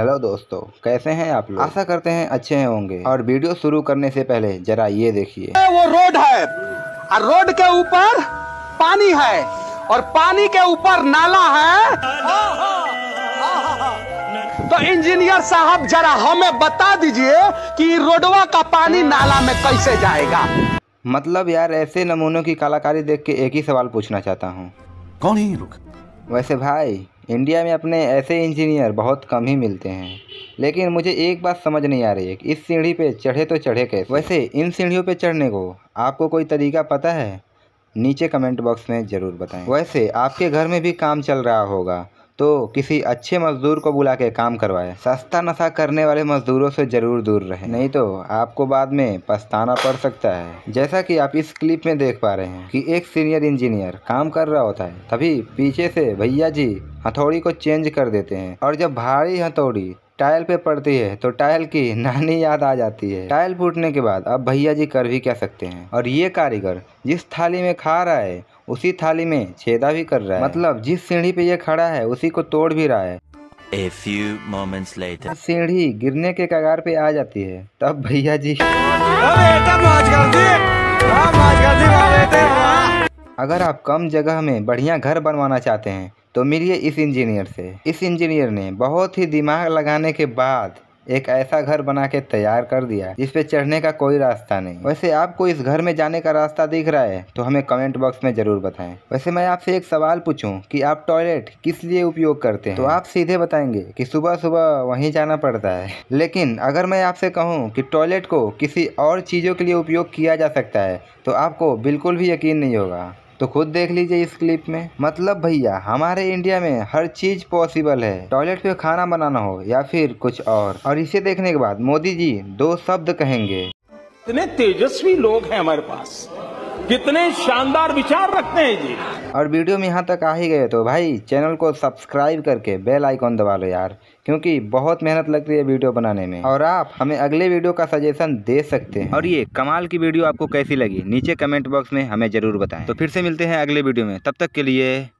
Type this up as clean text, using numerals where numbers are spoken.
Hello दोस्तों, कैसे हैं आप लोग? आशा करते हैं अच्छे हैं होंगे। और वीडियो शुरू करने से पहले जरा ये देखिए, वो रोड है और रोड के ऊपर पानी है और पानी के ऊपर नाला है। तो इंजीनियर साहब जरा हमें बता दीजिए कि रोडवा का पानी नाला में कैसे जाएगा। मतलब यार, ऐसे नमूनों की कलाकारी देख के एक ही सवाल पूछना चाहता हूँ, कौन है ये लोग? वैसे भाई, इंडिया में अपने ऐसे इंजीनियर बहुत कम ही मिलते हैं, लेकिन मुझे एक बात समझ नहीं आ रही है कि इस सीढ़ी पे चढ़े तो चढ़े कैसे। वैसे इन सीढ़ियों पे चढ़ने को आपको कोई तरीका पता है? नीचे कमेंट बॉक्स में ज़रूर बताएं। वैसे आपके घर में भी काम चल रहा होगा, तो किसी अच्छे मज़दूर को बुला के काम करवाएं। सस्ता नशा करने वाले मज़दूरों से ज़रूर दूर रहें, नहीं तो आपको बाद में पछताना पड़ सकता है। जैसा कि आप इस क्लिप में देख पा रहे हैं कि एक सीनियर इंजीनियर काम कर रहा होता है, तभी पीछे से भैया जी हथौड़ी को चेंज कर देते हैं, और जब भारी हथौड़ी टाइल पे पड़ती है तो टाइल की नानी याद आ जाती है। टाइल फूटने के बाद अब भैया जी कर भी क्या सकते हैं। और ये कारीगर जिस थाली में खा रहा है उसी थाली में छेदा भी कर रहा है, मतलब जिस सीढ़ी पे ये खड़ा है उसी को तोड़ भी रहा है। A few moments later, सीढ़ी गिरने के कगार पे आ जाती है, तब भैया जी अगर आप कम जगह में बढ़िया घर बनवाना चाहते हैं तो मिलिए इस इंजीनियर से। इस इंजीनियर ने बहुत ही दिमाग लगाने के बाद एक ऐसा घर बना के तैयार कर दिया जिस पे चढ़ने का कोई रास्ता नहीं। वैसे आपको इस घर में जाने का रास्ता दिख रहा है तो हमें कमेंट बॉक्स में ज़रूर बताएं। वैसे मैं आपसे एक सवाल पूछूं कि आप टॉयलेट किस लिए उपयोग करते हैं, तो आप सीधे बताएंगे कि सुबह सुबह वहीं जाना पड़ता है। लेकिन अगर मैं आपसे कहूँ कि टॉयलेट को किसी और चीज़ों के लिए उपयोग किया जा सकता है तो आपको बिल्कुल भी यकीन नहीं होगा। तो खुद देख लीजिए इस क्लिप में। मतलब भैया, हमारे इंडिया में हर चीज़ पॉसिबल है, टॉयलेट पे खाना बनाना हो या फिर कुछ और इसे देखने के बाद मोदी जी दो शब्द कहेंगे, इतने तेजस्वी लोग हैं हमारे पास, कितने शानदार विचार रखते हैं जी। और वीडियो में यहाँ तक आ ही गए तो भाई चैनल को सब्सक्राइब करके बेल आइकॉन दबा लो यार, क्योंकि बहुत मेहनत लगती है वीडियो बनाने में। और आप हमें अगले वीडियो का सजेशन दे सकते हैं। और ये कमाल की वीडियो आपको कैसी लगी नीचे कमेंट बॉक्स में हमें ज़रूर बताएं। तो फिर से मिलते हैं अगले वीडियो में, तब तक के लिए।